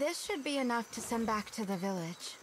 This should be enough to send back to the village.